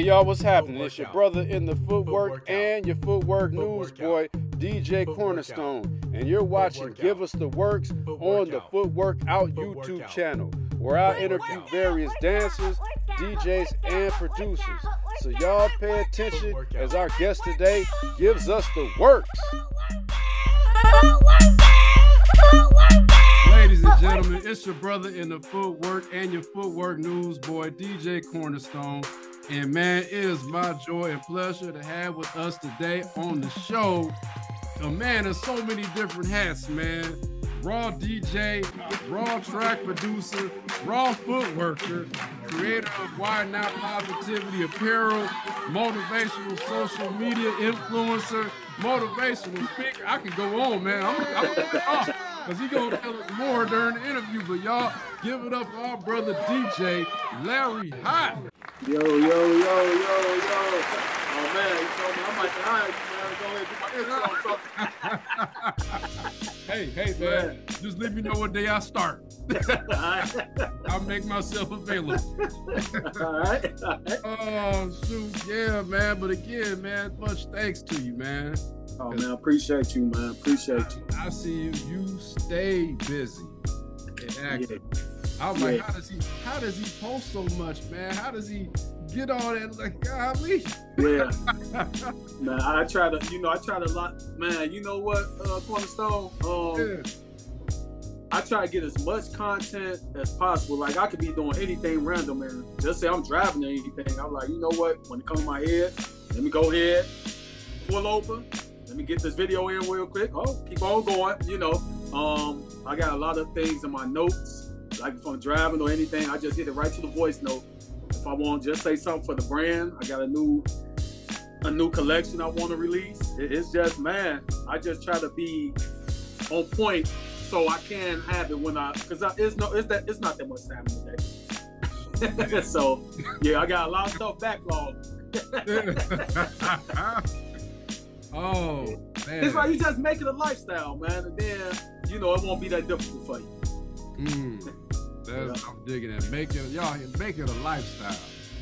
Hey y'all, what's happening? It's your brother in the footwork and your footwork newsboy, DJ Cornerstone, and you're watching Give Us The Works on the Foot Workout YouTube channel, where I interview various dancers, DJs, and producers. So y'all pay attention as our guest today gives us the works. Ladies and gentlemen, it's your brother in the footwork and your footwork newsboy, DJ Cornerstone. And man, it is my joy and pleasure to have with us today on the show a man in so many different hats, man. Raw DJ, raw track producer, raw footworker, creator of Why Not Positivity Apparel, motivational social media influencer, motivational speaker. I can go on, man. I'm going off because he's going to tell us more during the interview. But y'all, give it up for our brother DJ Larry Hott. Yo, yo, yo, yo, yo. Oh, man, you told me I'm like, all right, man, go ahead and do my intro. Hey, man, just let me know what day I start. I'll make myself available. All right. Oh, shoot, yeah, man. But again, man, much thanks to you, man. Oh, man, appreciate you, man. Appreciate you. I see you. You stay busy and active. Yeah. I'm like, how does he post so much, man? How does he get all that? Like, golly. Yeah. Man, I try to lot, man. You know what, Cornerstone? I try to get as much content as possible. Like, I could be doing anything random, man. Just say I'm driving or anything. I'm like, you know what? When it comes to my head, let me go ahead, pull over, let me get this video in real quick. Oh, keep on going. You know, I got a lot of things in my notes. Like if I'm driving or anything, I just hit it right to the voice note. If I want to just say something for the brand, I got a new collection I want to release. It's just, man, I just try to be on point so I can have it when I, because it's not that much time in the day. So yeah, I got a lot of stuff backlogged. Oh, man. It's like you just make it a lifestyle, man, and then you know it won't be that difficult for you. I'm digging it. Make it a lifestyle.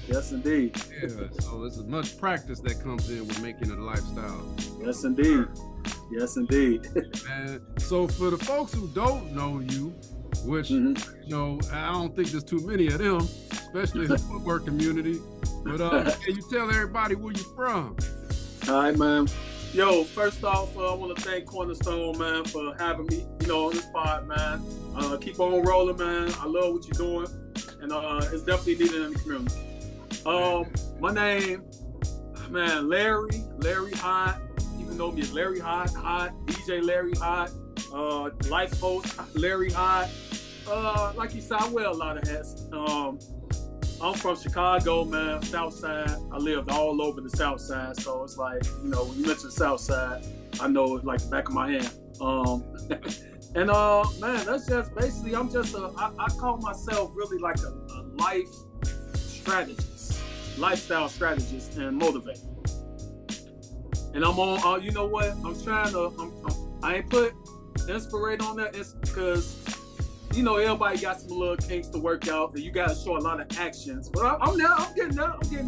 Yes, indeed. Yeah, so there's as much practice that comes in with making it a lifestyle. Yes, indeed. Yes, indeed. And so for the folks who don't know you, which, you know, I don't think there's too many of them, especially in the footwork community, but can you tell everybody where you're from? All right, man. Yo, first off, I want to thank Cornerstone, man, for having me, you know, on this pod, man. Keep on rolling, man. I love what you're doing, and it's definitely needed in the community. My name, man, Larry Hott. You can know me as Larry Hott, DJ Larry Hott, life coach Larry Hott. Like you said, I wear a lot of hats. I'm from Chicago, man, South Side. I lived all over the South Side, so it's like, you know, when you mention South Side, I know it's like the back of my hand. And man, that's just basically, I'm just I call myself really like a life strategist, lifestyle strategist and motivator. And I'm on, you know what, I'm trying to, I ain't put inspirate on that, it's because, you know, everybody got some little kinks to work out, and you gotta show a lot of actions. But I'm getting there. You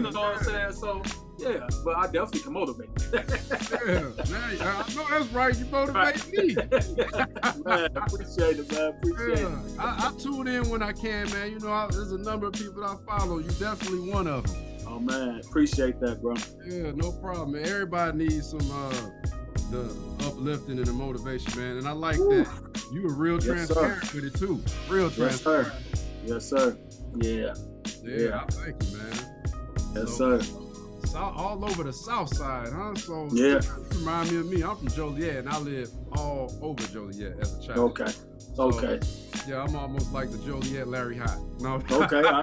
know what I'm saying? So yeah, but I definitely can motivate. Yeah, man, I know that's right. You motivate me. Man, appreciate it, man. Appreciate it. I tune in when I can, man. You know, there's a number of people that I follow. You definitely one of them. Oh man, appreciate that, bro. Yeah, no problem, man. Everybody needs some the uplifting and the motivation, man. And I like that. You were real transparent with it too. Real transparent. Yes, sir. Yes, sir. Yeah. Yeah, I like you, man. Yes, sir. So all over the South Side, huh? So yeah. Remind me of me. I'm from Joliet, and I live all over Joliet as a child. Okay. So, okay. Yeah, I'm almost like the Joliet Larry Hott. No. Okay. All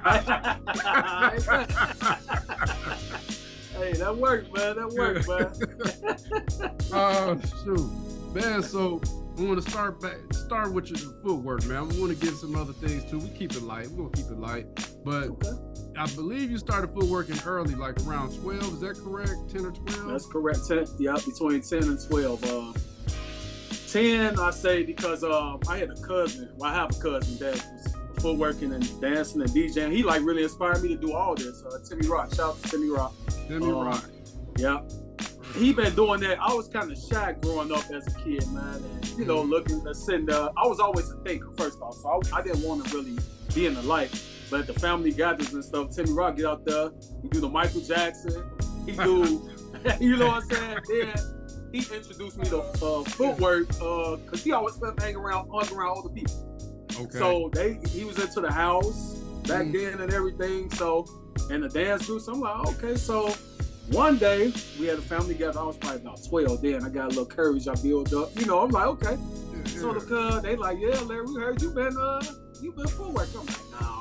right. Hey, that worked, man. That worked, man. Oh, shoot, man. So. I want to start with your footwork, man. I want to give some other things too. We keep it light. We're going to keep it light. But okay. I believe you started footworking early, like around 12. Is that correct? 10 or 12? That's correct. 10, yeah, between 10 and 12. 10, I say, because I had a cousin. Well, I have a cousin that was footworking and dancing and DJing. He like really inspired me to do all this. Timmy Rock, shout out to Timmy Rock. Timmy Rock. Yeah. He been doing that. I was kind of shy growing up as a kid, man. And, you know, looking, sitting there. I was always a thinker, first off. So I didn't want to really be in the light. But at the family gatherings and stuff, Timmy Rock get out there. He do the Michael Jackson. He do, you know what I'm saying? Then he introduced me to footwork because he always spent hanging around, older people. Okay. So he was into the house back then and everything. So, and the dance group. So I'm like, okay. So one day we had a family gathering. I was probably about 12 then. I got a little courage I built up. You know, I'm like, okay. Yeah. So they like, yeah, Larry, we heard you been footwork. I'm like, no.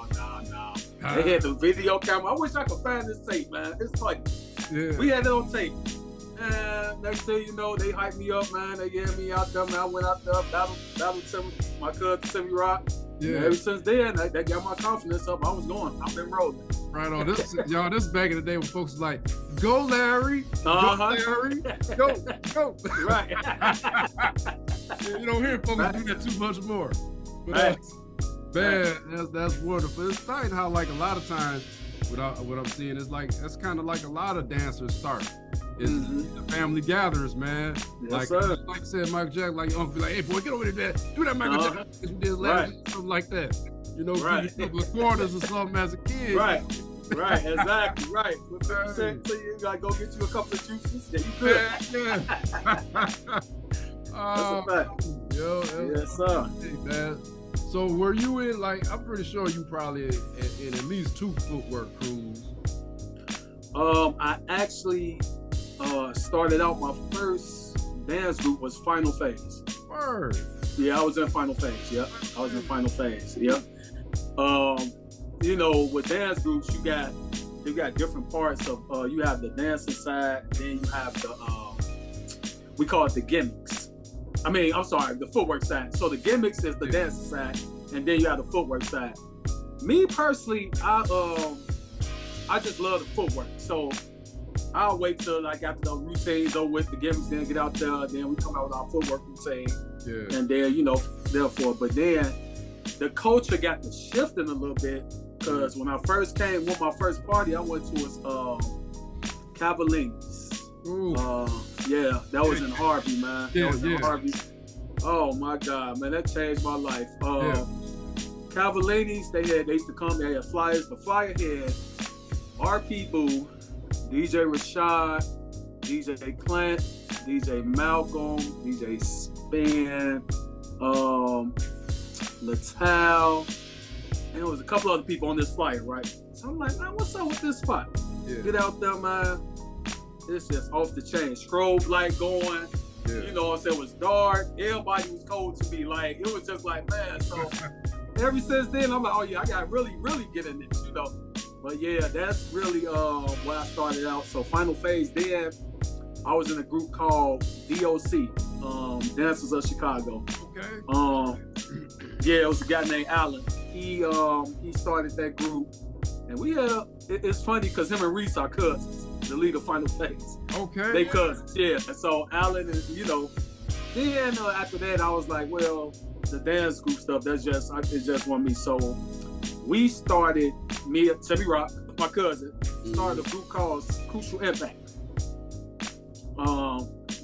They had the video camera. I wish I could find this tape, man. It's funny. Yeah. We had it on tape. And next thing you know, they hyped me up, man. They gave me out there, man. I went out there, battled Timmy, my cousin Timmy Rock. Yeah. And ever since then, that got my confidence up. I was going. I've been rolling. Right on. This, y'all, this back in the day when folks was like, go Larry, go Larry, go. Right. You don't hear folks do that too much more. But that's wonderful. It's tight how, like, a lot of times, what I'm seeing is like, that's kind of like a lot of dancers start. It's the family gatherings, man. Yes, like I said, Michael Jackson, like your uncle be like, hey boy, get over there, do that Michael Jackson, you did last year, something like that. You know, the quarters or something as a kid. Right, exactly, right. What you said to you, like, go get you a couple of juices. Yeah, you could. Yeah. That's a fact. Yo, yes, sir. Man. So were you in, like, I'm pretty sure you probably in at least 2 footwork crews. I actually started out, my first dance group was Final Phase. Word. Yeah, I was in Final Phase. Yep. I was in Final Phase. Yep. You know, with dance groups, you got different parts of. You have the dancing side, then you have the we call it the gimmicks. I mean, I'm sorry, the footwork side. So the gimmicks is the dancing side, and then you have the footwork side. Me personally, I just love the footwork. So I'll wait till, like, after the routine's over with, the gimmicks, then get out there, then we come out with our footwork routine. Yeah. And then, you know, therefore. But then the culture got to shifting a little bit because when I first came, my first party I went to was Cavallini's. Yeah, that was in Harvey, man. Yeah, that was in Harvey. Oh, my God, man, that changed my life. Cavallini's, they used to come, they had flyers. The flyer had RP Boo, DJ Rashad, DJ Clint, DJ Malcolm, DJ Span, Latell, and it was a couple other people on this flyer, right? So I'm like, man, what's up with this spot? Yeah. Get out there, man. It's just off the chain. Strobe light going. Yeah. You know what I'm saying? It was dark. Everybody was cold to me. Like, it was just like, man. So ever since then, I'm like, oh yeah, I gotta really, really get in this, you know. But yeah, that's really where I started out. So Final Phase, then I was in a group called DOC, Dancers of Chicago. Okay. Yeah, it was a guy named Allen. He started that group, and we had. It's funny because him and Reese are cousins, the leader of Final Phase. Okay. They cousins, yeah. And so Allen is, you know. Then after that, I was like, well, the dance group stuff. That's just, it just won me. So we started. Me, Timmy Rock, my cousin, started a group called Crucial Impact.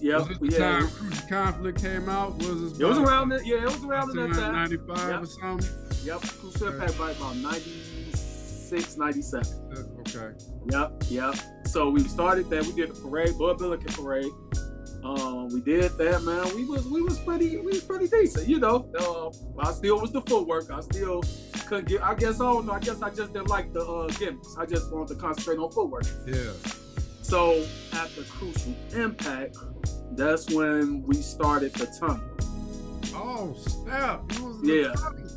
Yeah, was time Crucial Conflict came out. Was it? It was around that. Yeah, it was around that time. 95 or something. Yep, Crucial Impact by about 96, 97. Okay. Yep. So we started that. We did a parade, Bud Billiken parade. We did that, man. We was pretty decent, you know. I still was the footwork. I still couldn't get. I guess I don't know. I guess I just didn't like the gimmicks. I just wanted to concentrate on footwork. Yeah. So after Crucial Impact, that's when we started the tunnel. Oh snap! It was the tunnel.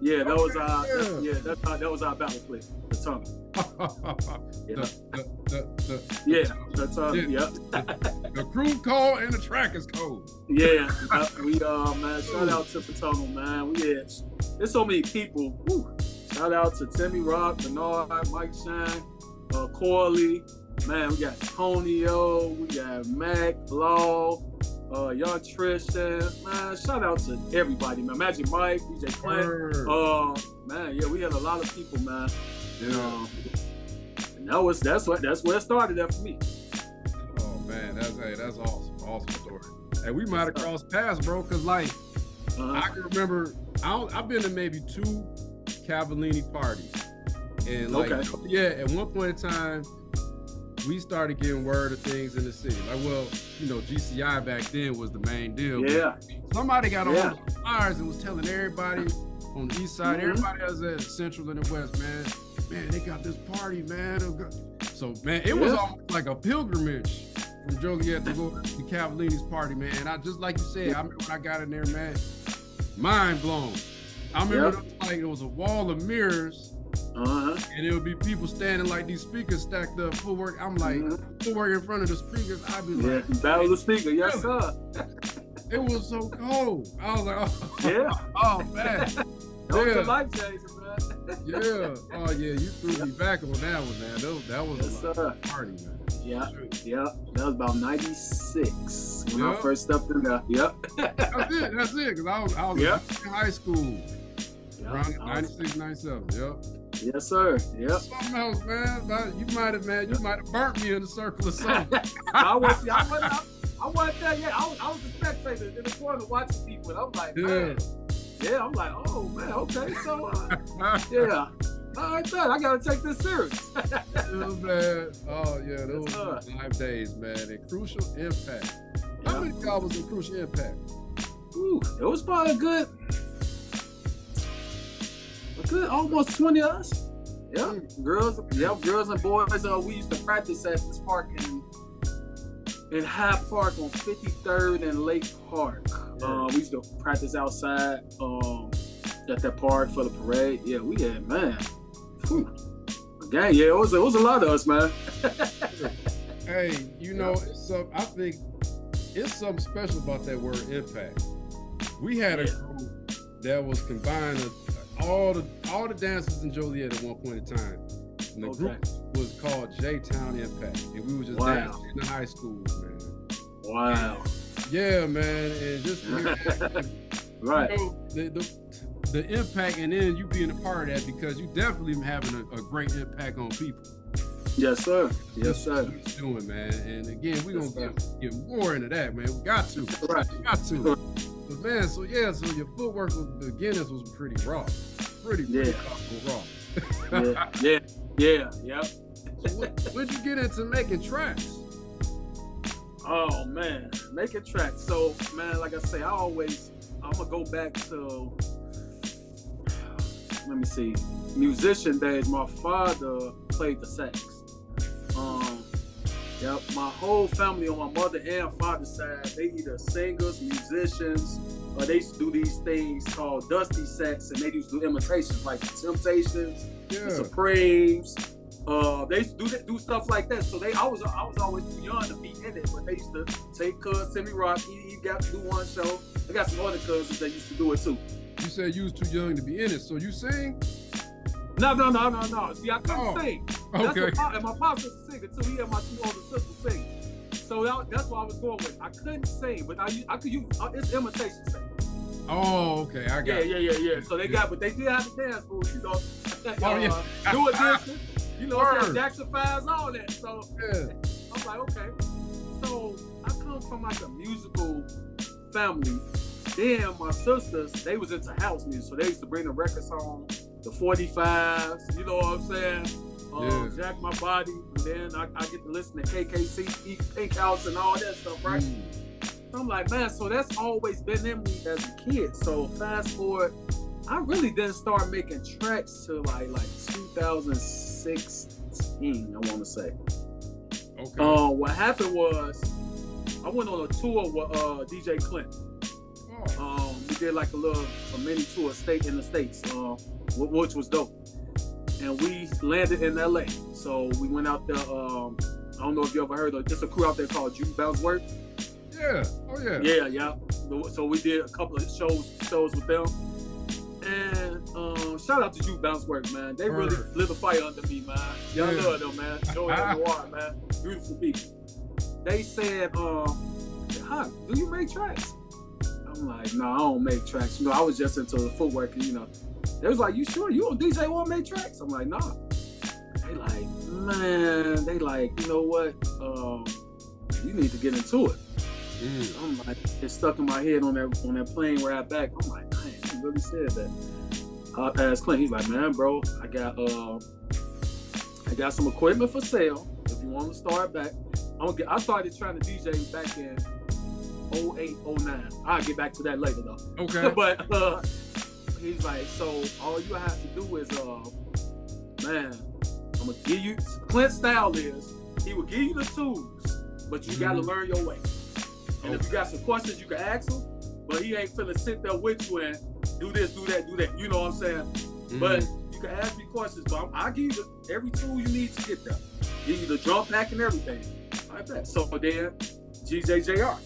Yeah. That was our. Yeah. That was our battle play. The tunnel. The crew call and the track is cold. Yeah, we man, shout out to Potomac, man. We had there's so many people. Woo. Shout out to Timmy Rock, Bernard, Mike Shine, Corley. Man, we got Tonio, we got Mac Law, Young Trish, man, shout out to everybody, man. Magic Mike, DJ Clint, man, yeah, we had a lot of people, man. Yeah. And that's where it started at for me. Oh man, that's awesome, awesome story. And hey, we might have crossed paths, bro, cause like I can remember, I've been to maybe 2 Cavallini parties, and like yeah, at one point in time, we started getting word of things in the city. Like, well, you know, GCI back then was the main deal. Yeah. Somebody got on the flyers and was telling everybody on the east side, everybody else at Central and the West, man, they got this party, man. So, man, it was almost like a pilgrimage from Joliet to go to Cavallini's party, man. And I, just like you said, I remember when I got in there, man, mind blown. I remember it was like it was a wall of mirrors. And it would be people standing like these speakers stacked up, Foot Work. I'm like, Foot Work in front of the speakers. I'd be like, that was the speaker, yes sir. It was so cold. I was like, oh, oh man. Yeah. Oh yeah, you threw me back on that one, man. That was a party, man. Yeah, that was about 96 when I first stepped in there. That's it. Cause I was in high school. Around 96, 97, Yes, sir. Something else, man. You might have burnt me in the circle of something. I wasn't there yet. I was a spectator in the corner watching people. And I'm like, man. I'm like, oh man, okay, so all right, man, I gotta take this serious. Man. Oh yeah, those were 5 days, man. And Crucial Impact. How many y'all was in Crucial Impact? Ooh, it was probably good. Good, almost 20 of us. Girls and boys. We used to practice at this park in High Park on 53rd and Lake Park. We used to practice outside at that park for the parade. Yeah, we had, man. Again, yeah, it was a lot of us, man. Hey, you know, I think it's something special about that word impact. We had a group that was combined of all the dancers in Joliet at one point in time. And the group was called J-Town Impact. And we were just dancing in the high school, man. Wow. And, yeah, man. And just you know, the impact, and then you being a part of that, because you definitely having a great impact on people. Yes, sir. Yes, sir. What you're doing, man. And again, we're gonna get more into that, man. We got to. We got to. But man, so yeah, so your footwork with Guinness was pretty raw. Pretty raw. Yeah. So what'd you get into making tracks? Oh man, making tracks. So man, like I say, I'm gonna go back to, let me see, musician days. My father played the sax. My whole family on my mother and father's side, they either singers, musicians, or they used to do these things called dusty sets, and they used to do imitations like the Temptations, the Supremes. They used to do stuff like that. So I was always too young to be in it, but they used to take Timmy Rock. He got to do one show. I got some other cousins that used to do it too. You said you was too young to be in it, so you sing? No. See, I couldn't sing. Okay. That's what, and my pops was a singer too. He had my 2 older sisters sing. So that's what I was going with. I couldn't sing, but I could use, it's imitation singing. Oh, okay, I got it. Yeah. So they got, but they did have to dance moves, you know. Do a dancing, you know, Jackson 5s, all that. So I'm like, okay. So I come from like a musical family. Then my sisters, they was into house music. So they used to bring the records home. The 45s, you know what I'm saying? Jack My Body, and then I get to listen to KKC, Eat Pink House, and all that stuff, right? So I'm like, man, so that's always been in me as a kid. So fast forward, I really didn't start making tracks till like 2016, I want to say. Okay. What happened was, I went on a tour with DJ Clint. We did like a mini tour in the States, which was dope. And we landed in LA. So we went out there, I don't know if you ever heard of, just a crew out there called Juneboundz World. Yeah, oh yeah. Yeah. So we did a couple of shows with them. And shout out to Juneboundz World, man. They really lit a fire under me, man. Y'all love them, man. Joey and Noir, man. Beautiful people. They said, Huck, do you make tracks? I'm like, no, I don't make tracks. You know, I was just into the footwork, you know. They was like, you sure? You don't DJ won't make tracks? I'm like, nah. They like, man, they like, you know what? You need to get into it. Mm. I'm like, it's stuck in my head on that plane ride back. I'm like, man, he really said that. I asked Clint, he's like, man, bro, I got some equipment for sale. If you want to start back, I started trying to DJ back in 08, 09. I'll get back to that later though. Okay. But he's like, so all you have to do is, man, I'm gonna give you Clint's style is he will give you the tools, but you gotta learn your way. And if you got some questions, you can ask him, but he ain't finna sit there with you and do this, do that, do that. You know what I'm saying? Mm-hmm. But you can ask me questions, but I'll give you every tool you need to get there. Give you the drum pack and everything like that. So then, GJJR,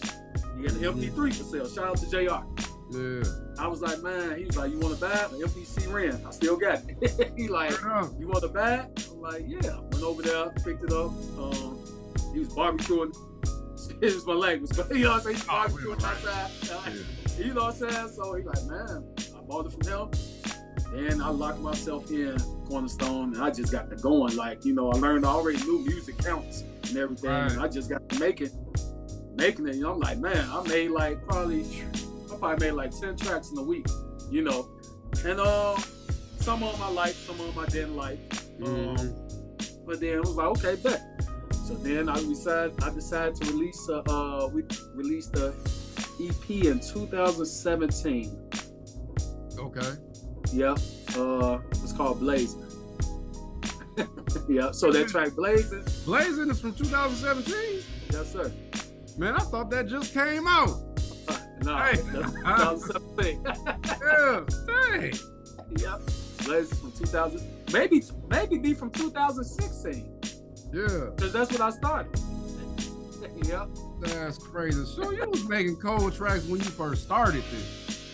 he had an MP3 for sale. Shout out to JR. Yeah. I was like, man, he was like, you want a bag? An MPC Ren. I still got it. He like, you want a bag? I'm like, yeah. Went over there, picked it up. He was barbecuing. It was my language, but you know what I'm saying? He's barbecuing outside. Yeah. You know what I'm saying? So he like, man, I bought it from him. And I locked myself in Cornerstone, and I just got to going. Like, you know, I learned, I already knew music counts and everything. Right. And I just got to making it. You know, I'm like, man, I made like I probably made like 10 tracks in a week, you know. And some of them I liked, some of them I didn't like. But then I was like, okay, bet. So then I decided to release we released the EP in 2017. Okay. Yeah. It's called Blazing. Yeah. So that track Blazing. Blazing is from 2017. Yes, sir. Man, I thought that just came out. No, hey. That's 2017. Yeah, dang. Yep. Blazing from 2000. Maybe be from 2016. Yeah. Because that's what I started. Yeah. That's crazy. So you was making cold tracks when you first started this.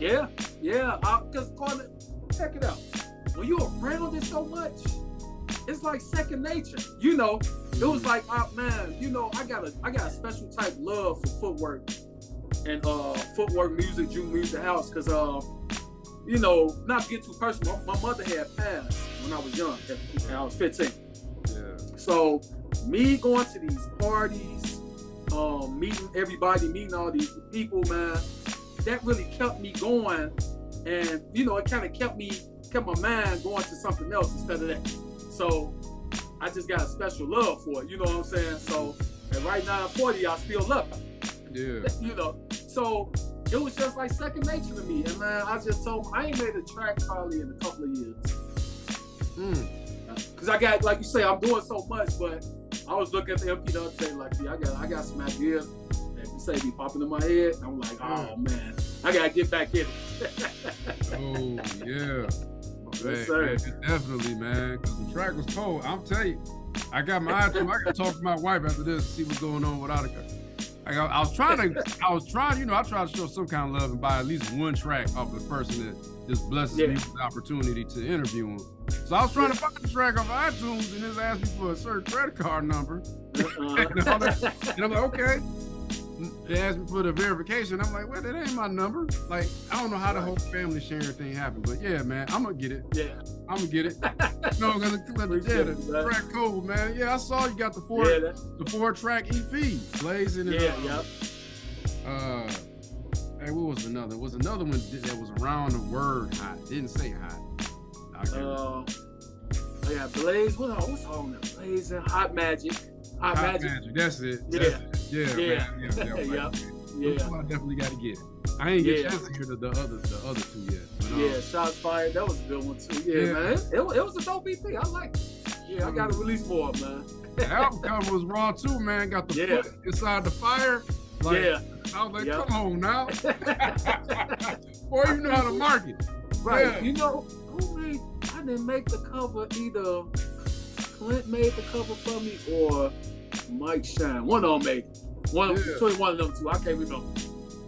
Yeah. Yeah. Because check it out. When you around it so much, it's like second nature. You know, it was like, oh, man, you know, I got a special type love for footwork. And footwork music, Jew music, house, because you know, not to get too personal, my mother had passed when I was young, when I was 15. Yeah. So me going to these parties, meeting everybody, meeting all these people, man, that really kept me going, and you know, it kind of kept my mind going to something else instead of that. So I just got a special love for it, you know what I'm saying? So, and right now I'm 40, I still love it. Yeah. You know, so it was just like second nature to me. And man, I just told him I ain't made a track probably in a couple of years. Cause I got, like you say, I'm doing so much, but I was looking at the MP the other day like, yeah, I got some ideas that you say be popping in my head. I'm like, oh man, I gotta get back in it. Oh yeah. Yes, sir. Man, definitely, man. Cause the track was cold. I'll tell you, I got my eyes. I gotta talk to my wife after this to see what's going on with Attica. Like I was trying, you know, I tried to show some kind of love and buy at least one track off the person that just blesses me with the opportunity to interview him. So I was trying to find the track off iTunes, and just asked me for a certain credit card number. And I'm like, okay. They asked me for the verification. I'm like, well, that ain't my number. Like, I don't know how the whole family sharing thing happened, but yeah, man, I'm gonna get it. Yeah. I'm gonna get it. No, because the track cold, man. Yeah, I saw you got the four track EP, Blazing. Yeah, yep. Hey, what was another? It was another one that was around the word hot. Didn't say hot. I got Blaze. What's on that? Blazing, Hot Magic. Hot Magic. That's it. Yeah. Yeah. I definitely got to get it. I ain't get a chance to hear the other two yet. But, yeah, Shots Fired. That was a good one too. Yeah. Man. It was a dope EP. I like it. Yeah, I got to release more, man. The album cover was raw too, man. Got the foot inside the fire. Like, yeah. I was like, come on now. Or you know how to market. Right. Yeah. You know, I didn't make the cover either. Clint made the cover for me or Mike Shine. One of them made it. Between one of them two. I can't remember.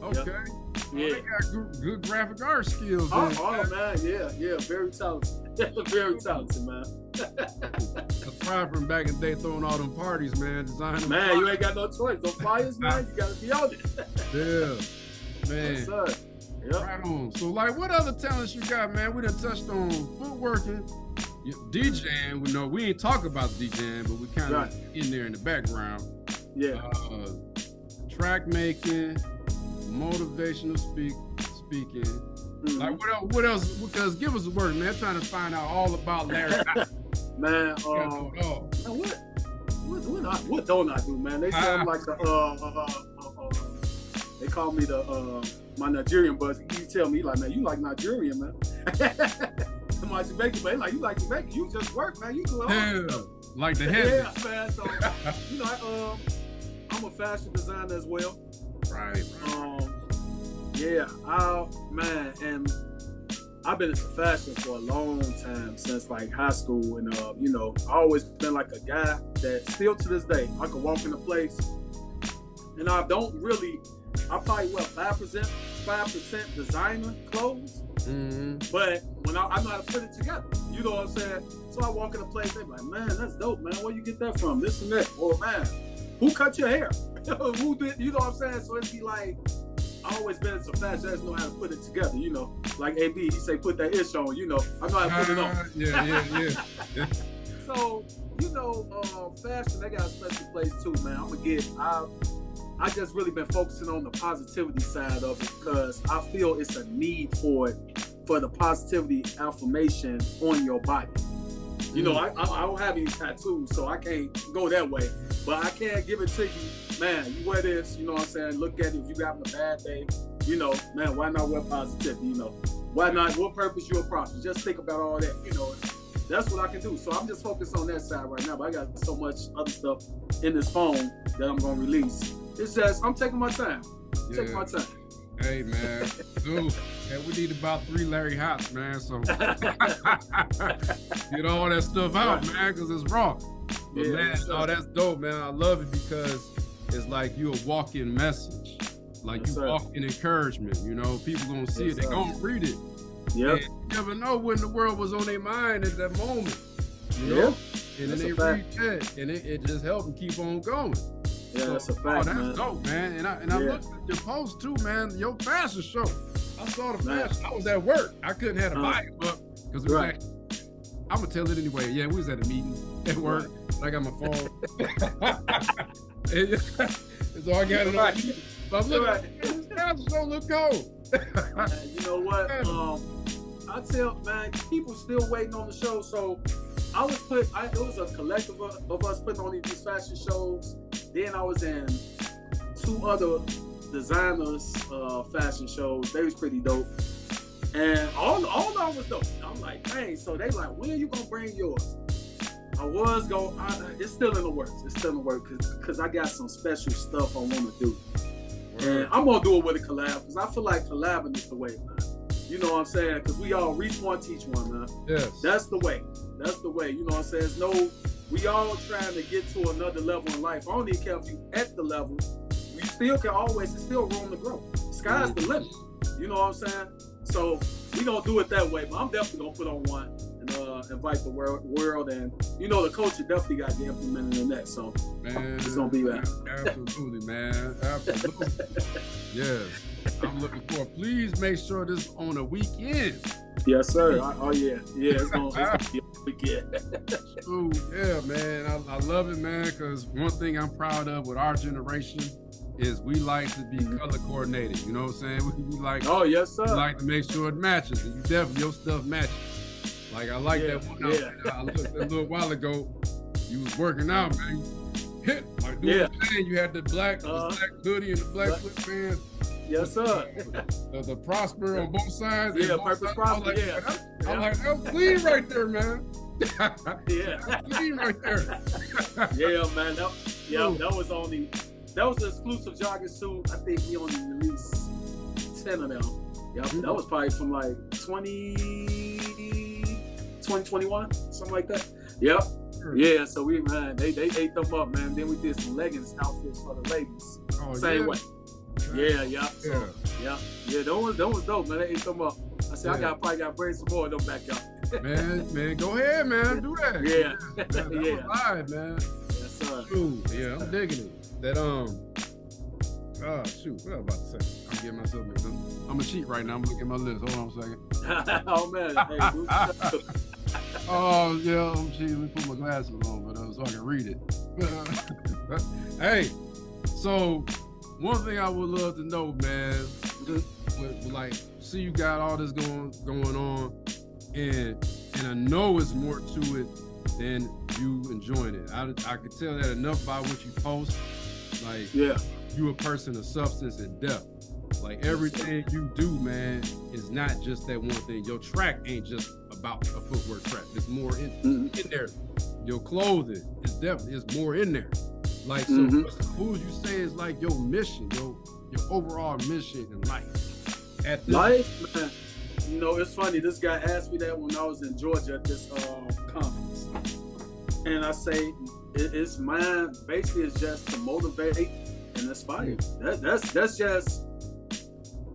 Okay. Yep. Well, they got good graphic art skills. Oh man, yeah, very talented. Very talented, man. Aside from back in the day throwing all them parties, man. Designing man, you ain't got no choice. Those fires, man, you gotta be on it. Yeah, man. What's up? Yep. Right on. So, like, what other talents you got, man? We done touched on footworking, DJing. We know we ain't talk about DJing, but we kind of in there in the background. Yeah. Track making, motivational speaking. Mm-hmm. Like, what else? Because Give Us The Works, man. I'm trying to find out all about Larry. Man, man, what don't I do, man? They sound like the they call me the my Nigerian buzz. He tell me, like, man, you like Nigerian, man. My Jamaican, but like, you like Jamaican. You just work, man. You do it all. Yeah, like the head. Yeah, man. So you know, I'm a fashion designer as well. Right. Yeah, man, and I've been into fashion for a long time, since like high school, and you know, I always been like a guy that still to this day, I can walk in a place, and I probably wear 5% designer clothes, but when I know how to put it together, you know what I'm saying? So I walk in a place, they're like, man, that's dope, man. Where you get that from? This and that, or man, who cut your hair? Who did? You know what I'm saying? So it'd be like, I always been so fast, I just know how to put it together, you know. Like AB, he say, put that ish on, you know. I know how to put it on. Yeah. So, you know, fashion, they got a special place too, man. I just really been focusing on the positivity side of it, because I feel it's a need for it, for the positivity affirmation on your body. You know, I don't have any tattoos, so I can't go that way. But I can't give it to you, man, you wear this, you know what I'm saying? Look at it, if you having a bad day, you know, man, why not wear positivity, you know? Why not, what purpose you a prophet? Just think about all that, you know? That's what I can do. So I'm just focused on that side right now, but I got so much other stuff in this phone that I'm gonna release. It's just, I'm taking my time. Yeah. Taking my time. Hey, man. Dude, we need about 3 Larry Hotts, man. So get all that stuff out, man, because it's raw. But, man, no, that's dope, man. I love it because it's like you a walking message. Like you walk in encouragement, you know? People going to see it. They're going to read it. Yeah. You never know when the world was on their mind at that moment, you know? And then they read that, and it just helped them keep on going. Yeah, that's a fact, man. Oh, that's dope, man. And I looked at your post too, man. Your fashion show. I saw the fashion. I was at work. I couldn't have a bike up because I'm gonna tell it anyway. Yeah, we was at a meeting at work. I got my phone. So I got it on. So I'm looking at this fashion show. Look cold. You know what? I tell, man, people still waiting on the show. So I was it was a collective of us putting on these fashion shows. Then I was in 2 other designers' fashion shows. They was pretty dope. And all of them was dope. I'm like, dang. So they like, when are you gonna bring yours? It's still in the works. It's still in the works because I got some special stuff I wanna do. And I'm gonna do it with a collab because I feel like collabing is the way, man. You know what I'm saying? Because we all reach one, teach one, man. Yes. That's the way. That's the way. You know what I'm saying? It's we all trying to get to another level in life. I don't even care if you at the level. You still can always, there's still room to grow. Sky's the limit. You know what I'm saying? So we gonna do it that way, but I'm definitely gonna put on one and invite the world. And you know, the culture definitely got to be implemented in that. So man, it's gonna be that. Absolutely, man. Absolutely. Yes. I'm looking for. Please make sure this is on a weekend. Yes, sir. Oh yeah, yeah. It's gonna be a weekend. Ooh, yeah, man. I love it, man. Because one thing I'm proud of with our generation is we like to be color coordinated. You know what I'm saying? We like. Oh yes, sir. We like to make sure it matches, and you definitely your stuff matches. Like I like that one. Yeah. I looked a little while ago. You was working out, man. Like, you had the black hoodie and the black flip pants. Yes, sir. The prosper on both sides. Yeah, purpose prosper. Like, yeah. I'm like, that's clean right there, man. Yeah, that's clean right there. Yeah, man. That was an exclusive jogging suit. I think we only released 10 of them. Yeah, that was probably from like 2021, something like that. Yep. Yeah, so they ate them up, man. Then we did some leggings outfits for the ladies. Oh, Same way. Yeah. That was dope, man. They ate them up. I said, I probably got to bring some more of them back out. Man, go ahead, man. Do that. Yeah. That was live, man. Yes, sir. Dude, yeah, I'm digging it. That what I was about to say? I'm getting myself mixed up. I'm a sheep right now. I'm looking at my list. Hold on a second. Oh man. Hey, oh yeah, I'm cheating. Let me put my glasses on, but so I can read it. Hey, so one thing I would love to know, man, just like, see, you got all this going on, and I know it's more to it than you enjoying it. I could tell that enough by what you post. Like, yeah, you a person of substance and depth. Like, everything you do, man, is not just that one thing. Your track ain't just about a footwear track. It's more in there. Your clothing is more in there. Like, so who you say is like your mission, your overall mission in life? At this life, man, you know, it's funny. This guy asked me that when I was in Georgia at this conference. And I say, it's mine. Basically, it's just to motivate and inspire. That's just,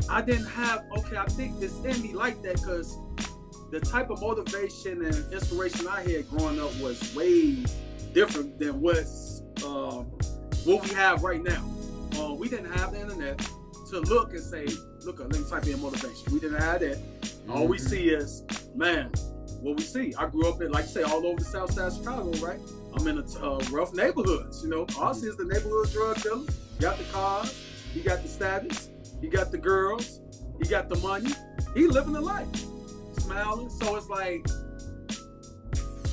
I didn't have, okay, I think this in me like that, because the type of motivation and inspiration I had growing up was way different than what we have right now. We didn't have the internet to look and say, look, let me type in motivation. We didn't have that. All we see is, man, what we see. I grew up in, like you say, all over the South Side of Chicago, right? I'm in a rough neighborhoods, you know. All I see is the neighborhood drug dealer. You got the cars, you got the status, you got the girls, you got the money. He living the life. Smiling. So it's like,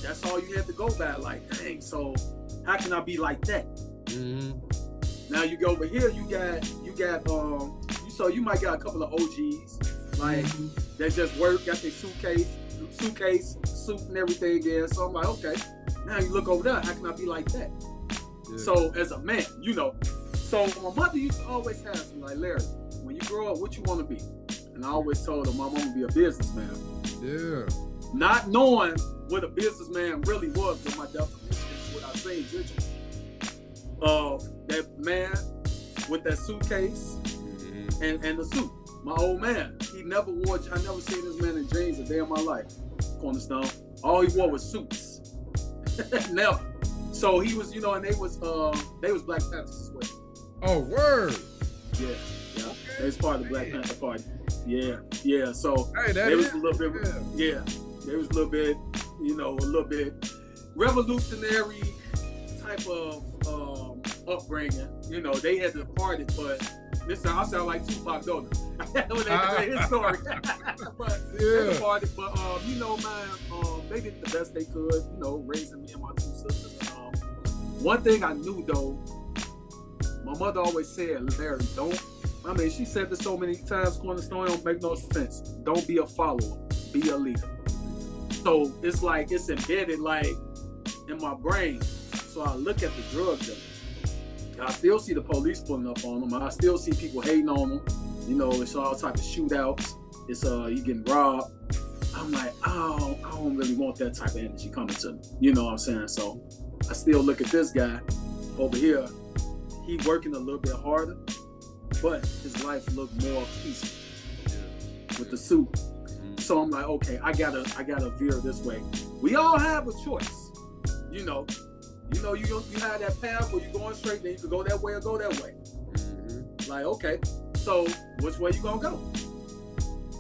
that's all you have to go by. Like, dang, so how can I be like that? Now you go over here, you might got a couple of OGs, like, that just work, got their suit and everything, yeah. So I'm like, okay, now you look over there, how can I be like that? Yeah. So as a man, you know. So my mother used to always ask me, like, Larry, when you grow up, what you want to be? And I always told her, Mom, I'm going to be a businessman. Yeah. Not knowing what a businessman really was, but my definition is what I say, that man with that suitcase and the suit. My old man, I never seen this man in jeans a day in my life, Cornerstone. All he wore was suits. Never. So he was, you know, and they was Black Panthers as well. Oh, word. Yeah. Yeah, okay. It was part of the Black Panther Party. Yeah, yeah. So hey, they was a little bit, you know, a little bit revolutionary type of upbringing. You know, they had departed, but this time I sound like Tupac, don't I? When they play his story. But they departed, but you know, man, they did the best they could. You know, raising me and my two sisters. And, one thing I knew though, my mother always said, Larry, don't. I mean, she said this so many times, Cornerstone, don't make no sense. Don't be a follower, be a leader. So it's like, it's embedded like in my brain. So I look at the drug dealer. I still see the police pulling up on them. I still see people hating on them. You know, it's all type of shootouts. It's you getting robbed. I'm like, I don't really want that type of energy coming to me. You know what I'm saying? So I still look at this guy over here. He working a little bit harder, but his life looked more peaceful with the suit. So I'm like, okay, I gotta veer this way. We all have a choice, you know. You know, you have that path where you're going straight, then you can go that way or go that way. Like, okay, so which way you gonna go?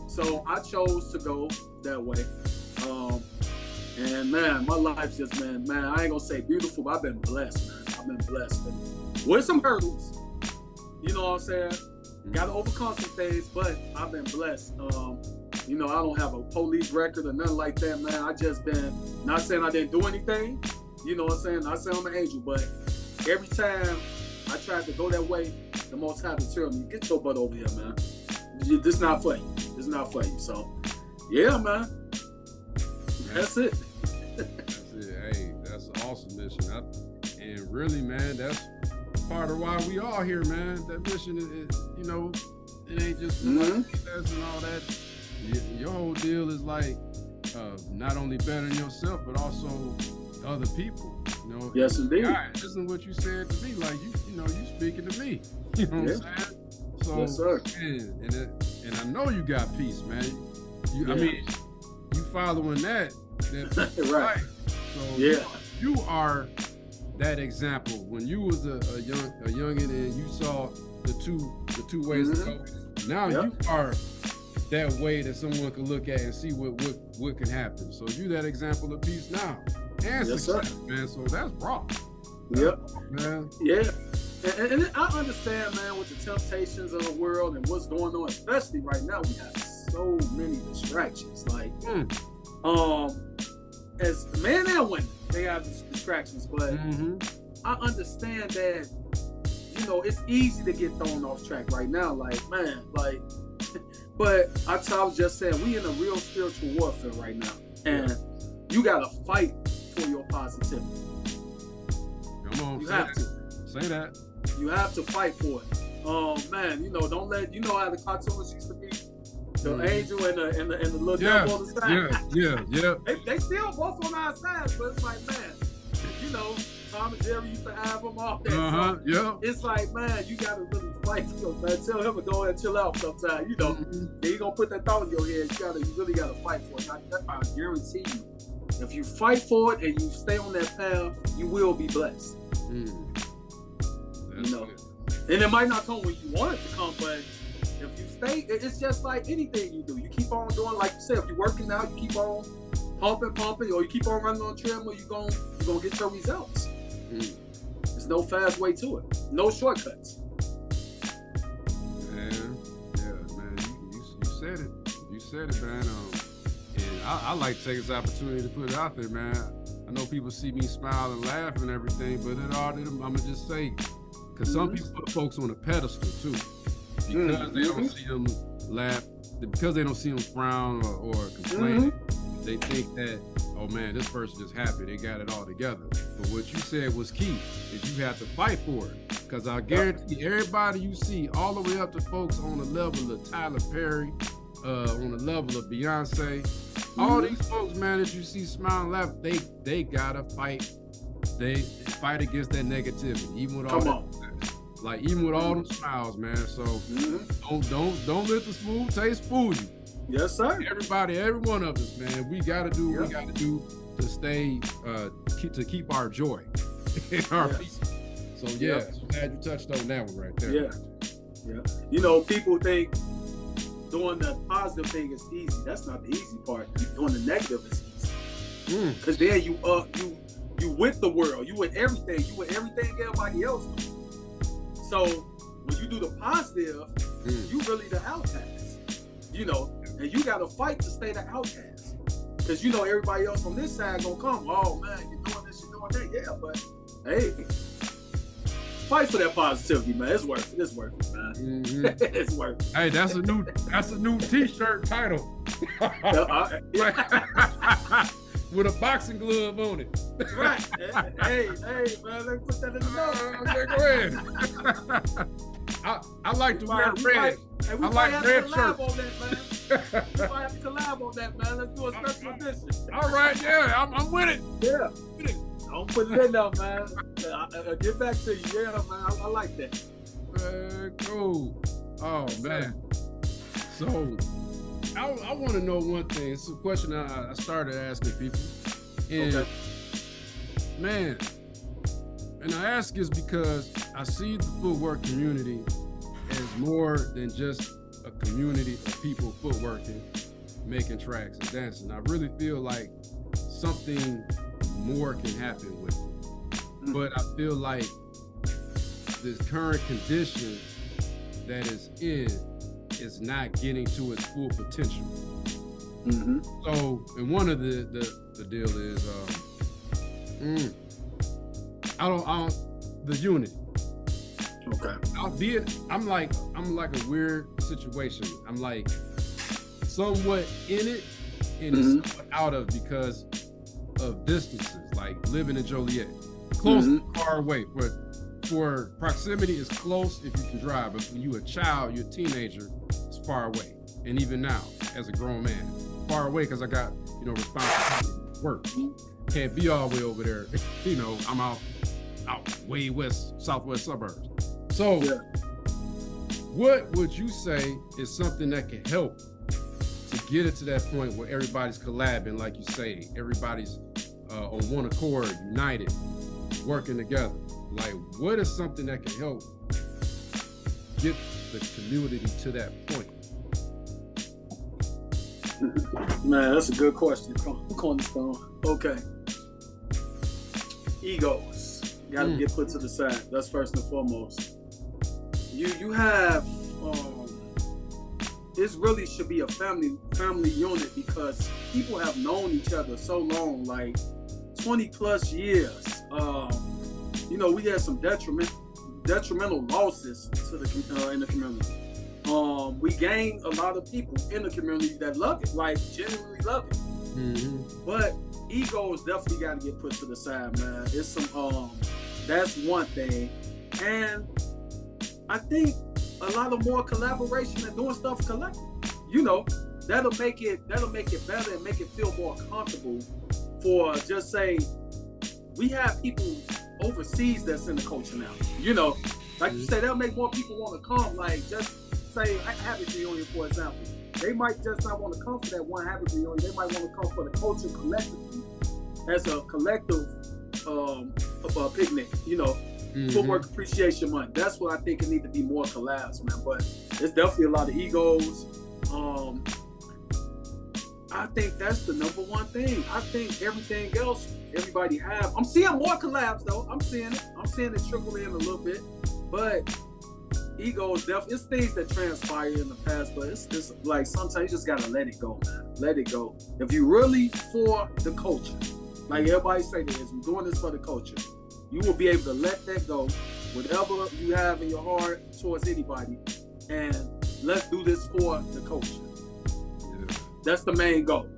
So I chose to go that way. And man, my life's just, man, I ain't gonna say beautiful, but I've been blessed, man. I've been blessed. With some hurdles. You know what I'm saying? Gotta overcome some things, but I've been blessed. You know, I don't have a police record or nothing like that, man. I just been, not saying I didn't do anything, you know what I'm saying? Not saying I'm an angel, but every time I tried to go that way, the Most High would tell me, get your butt over here, man. This not for you. This not for you. So, yeah, man. That's it. That's it. Hey, that's an awesome mission. And really, man, that's part of why we all here, man. That mission is, you know, it ain't just and all that. Your whole deal is like not only bettering yourself, but also other people. You know, yes, indeed. God, this is what you said to me. Like you know, you speaking to me. You know what I'm saying? So, yes, sir. Man, and I know you got peace, man. I mean, you following that, then right. So yeah, you are that example. When you was a youngin and you saw the two ways to go, now you are that way that someone can look at and see what can happen. So you that example of peace now and success, man. So that's raw. Yep. Man. Yeah. And I understand, man, with the temptations of the world and what's going on, especially right now, we have so many distractions. Like, as men and women, they have distractions. But I understand that, you know, it's easy to get thrown off track right now. Like, man, like, but I was just saying, we in a real spiritual warfare right now. And you got to fight for your positivity. Come on, you have to. Say that. You have to fight for it. Oh, man, you know, don't let, you know how the cartoons used to be, the angel and the little devil on the side. Yeah, yeah, yeah. they still both on our side, but it's like, man, you know, Tom and Jerry used to have them all that. So it's like, man, you got to really fight for him, man. Tell him to go and chill out sometime, you know. And you going to put that thought in your head. You really got to fight for it. I guarantee you, if you fight for it and you stay on that path, you will be blessed. You know, and it might not come when you want it to come, but if you stay, it's just like anything you do. You keep on doing, like you said, if you're working out, you keep on pumping, or you keep on running on a treadmill, you're gonna get your results. There's no fast way to it, no shortcuts. Man, yeah, man, you said it. You said it, man. And I like to take this opportunity to put it out there, man. I know people see me smile and laugh and everything, but I'm gonna just say, because some people put folks on a pedestal too, because they don't see them laugh, because they don't see them frown or complain. They think that, oh man, this person is happy, they got it all together. But what you said was key, is you have to fight for it. Because I guarantee everybody you see, all the way up to folks on the level of Tyler Perry, on the level of Beyonce, all these folks, man, that you see smile and laugh, they gotta fight. They fight against that negativity, even with all like even with all them smiles, man. So don't let the smooth taste fool you. Yes, sir. Everybody, every one of us, man, we gotta do what we gotta do to stay to keep our joy and our peace. So I'm glad you touched on that one right there. Yeah. You know, people think doing the positive thing is easy. That's not the easy part. Doing the negative is easy. Because then you with the world, you with everything everybody else does. So when you do the positive, you really the outcast, you know, and you got to fight to stay the outcast, because you know everybody else on this side gonna come, oh man, you're doing this, you're doing that, but hey, fight for that positivity, man. It's worth it, man. It's worth it. Hey, that's a new t-shirt title. With a boxing glove on it. Right. hey, man, let's put that in the note. I like to wear red. I like red shirts. We might have to collab on that, man. Let's do a special edition. All right, yeah, I'm with it. Yeah. Don't put it in there, man. I'll get back to you. Yeah, man, I like that. Cool. Oh, man. So, I want to know one thing. It's a question I started asking people. And man, and I ask this because I see the footwork community as more than just a community of people footworking, making tracks and dancing. I really feel like something more can happen with it. But I feel like this current condition that is in is not getting to its full potential. So, and one of the deal is the unity. I'm like a weird situation. I'm like somewhat in it and it's somewhat out of, because of distances, like living in Joliet, close and far away, but for proximity is close if you can drive, but when you're a child, you're a teenager, it's far away. And even now, as a grown man, far away, because I got, you know, responsibility, work. Can't be all the way over there. You know, I'm out way west, southwest suburbs. So what would you say is something that can help to get it to that point where everybody's collabing, like you say, everybody's on one accord, united, working together. Like, what is something that can help get the community to that point? Man, that's a good question, Cornerstone. Okay. Egos gotta get put to the side. That's first and foremost. You have this really should be a family unit, because people have known each other so long, like 20+ years. You know, we had some detrimental losses to the in the community. We gained a lot of people in the community that love it, like genuinely love it. But egos definitely got to get put to the side, man. It's some that's one thing, and I think a lot of more collaboration and doing stuff collective. You know, that'll make it better and make it feel more comfortable for, just say, we have people overseas that's in the culture now. You know, like you say, that'll make more people want to come. Like, just say, I have a reunion, for example. They might just not want to come for that one habit reunion. They might want to come for the culture collectively, as a collective picnic, you know, footwork appreciation month. That's what I think it need to be, more collabs, man. But it's definitely a lot of egos. I think that's the number one thing. I think everything else, everybody have. I'm seeing more collabs, though. I'm seeing it trickle in a little bit, but egos, it's things that transpire in the past, but it's just like, sometimes you just gotta let it go, man. Let it go. If you really for the culture, like everybody say this, I'm doing this for the culture, you will be able to let that go, whatever you have in your heart towards anybody, and let's do this for the culture. Yeah. That's the main goal.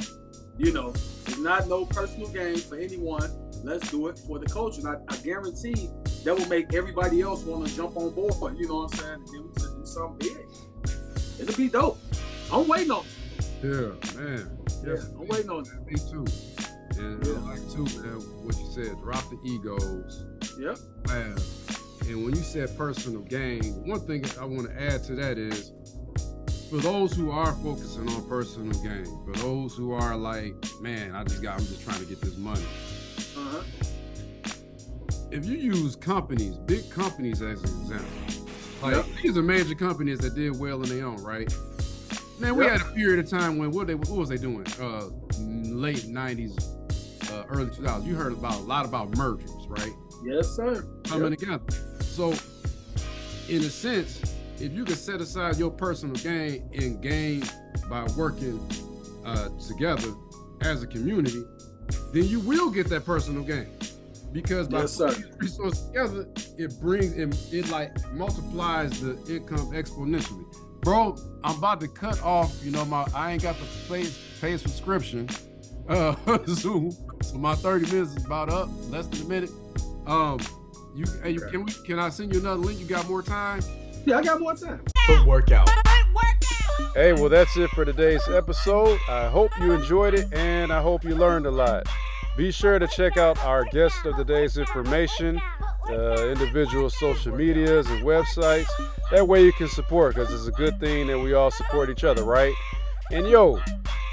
You know, it's not no personal gain for anyone. Let's do it for the culture. And I guarantee that will make everybody else want to jump on board. You know what I'm saying? And then we just do something big. It'll be dope. I'm waiting on it. Yeah, man. Yes, yeah, I'm waiting on it. Me too. And yeah, like too, man, what you said, drop the egos. Yep. Man. And when you said personal gain, one thing I want to add to that is, for those who are focusing on personal gain, for those who are like, man, I'm just trying to get this money. Uh-huh. If you use companies, big companies as an example, like these are major companies that did well in their own right. Man, we had a period of time when what was they doing? Late 90s, early 2000s. You heard about a lot about mergers, right? Yes, sir. Coming together. So, in a sense, if you can set aside your personal gain and gain by working together as a community, then you will get that personal gain, because by putting these resources together, it brings it like multiplies the income exponentially. Bro, I'm about to cut off. You know, I ain't got the pay subscription, Zoom. So my 30 minutes is about up, less than a minute. Can I send you another link? You got more time? Yeah, I got more time. Foot workout. Hey, well, that's it for today's episode. I hope you enjoyed it, and I hope you learned a lot. Be sure to check out our guest of today's information, individual social medias and websites. That way you can support, because it's a good thing that we all support each other, right? And yo,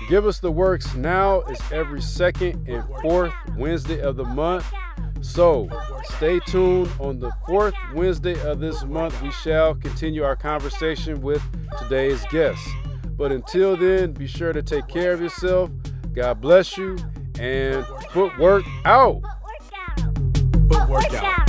Give Us The Works now is every second and fourth Wednesday of the month. So stay tuned. On the fourth Wednesday of this month, we shall continue our conversation with today's guest. But until then, be sure to take care of yourself. God bless you, and footwork out. Footwork out.